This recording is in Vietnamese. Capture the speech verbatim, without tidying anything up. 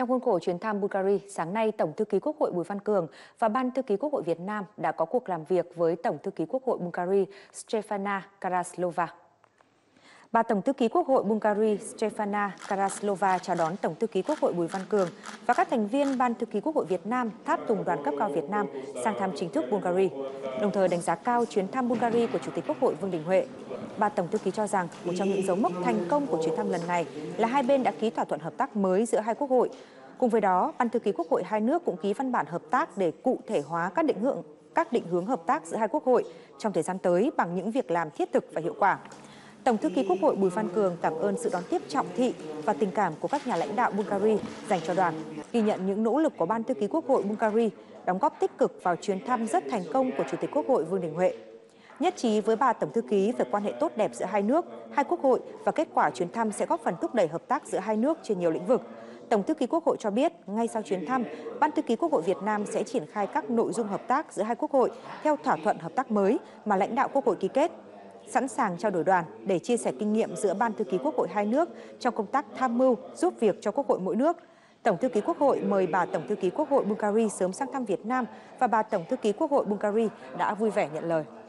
Trong khuôn khổ chuyến thăm Bulgaria, sáng nay Tổng thư ký Quốc hội Bùi Văn Cường và Ban thư ký Quốc hội Việt Nam đã có cuộc làm việc với Tổng thư ký Quốc hội Bulgaria Strefana Karaslvova. Bà Tổng thư ký Quốc hội Bulgaria Strefana Karaslvova chào đón Tổng thư ký Quốc hội Bùi Văn Cường và các thành viên Ban thư ký Quốc hội Việt Nam tháp tùng đoàn cấp cao Việt Nam sang thăm chính thức Bulgaria, đồng thời đánh giá cao chuyến thăm Bulgaria của Chủ tịch Quốc hội Vương Đình Huệ. Bà Tổng thư ký cho rằng một trong những dấu mốc thành công của chuyến thăm lần này là hai bên đã ký thỏa thuận hợp tác mới giữa hai quốc hội. Cùng với đó, Ban thư ký Quốc hội hai nước cũng ký văn bản hợp tác để cụ thể hóa các định hướng, các định hướng hợp tác giữa hai quốc hội trong thời gian tới bằng những việc làm thiết thực và hiệu quả. Tổng thư ký Quốc hội Bùi Văn Cường cảm ơn sự đón tiếp trọng thị và tình cảm của các nhà lãnh đạo Bulgaria dành cho đoàn, ghi nhận những nỗ lực của Ban thư ký Quốc hội Bulgaria đóng góp tích cực vào chuyến thăm rất thành công của Chủ tịch Quốc hội Vương Đình Huệ. Nhất trí với bà Tổng thư ký về quan hệ tốt đẹp giữa hai nước, hai quốc hội và kết quả chuyến thăm sẽ góp phần thúc đẩy hợp tác giữa hai nước trên nhiều lĩnh vực. Tổng thư ký Quốc hội cho biết, ngay sau chuyến thăm, Ban thư ký Quốc hội Việt Nam sẽ triển khai các nội dung hợp tác giữa hai quốc hội theo thỏa thuận hợp tác mới mà lãnh đạo quốc hội ký kết. Sẵn sàng trao đổi đoàn để chia sẻ kinh nghiệm giữa Ban thư ký Quốc hội hai nước trong công tác tham mưu giúp việc cho quốc hội mỗi nước. Tổng thư ký Quốc hội mời bà Tổng thư ký Quốc hội Bulgaria sớm sang thăm Việt Nam và bà Tổng thư ký Quốc hội Bulgaria đã vui vẻ nhận lời.